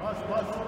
Pass, pass.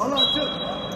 Anladım.